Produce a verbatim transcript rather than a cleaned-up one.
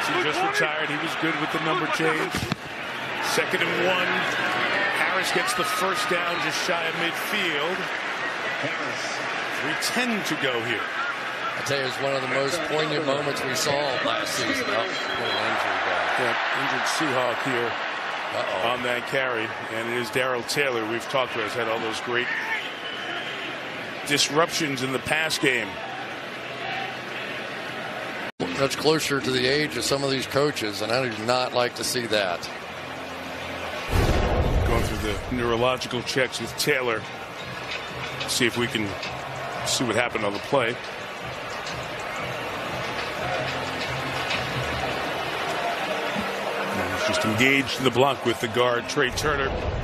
Seahawks. He just retired. He was good with the number change. Second and one. Harris gets the first down just shy of midfield. three ten to go here. I tell you, it was one of the most poignant moments we saw last season. Oh, injured, injured Seahawk here Uh-oh. on that carry, and it is Darrell Taylor. We've talked to us, had all those great disruptions in the pass game. Much closer to the age of some of these coaches, and I do not like to see that. Going through the neurological checks with Taylor. See if we can see what happened on the play. Just engaged in the block with the guard, Trey Turner.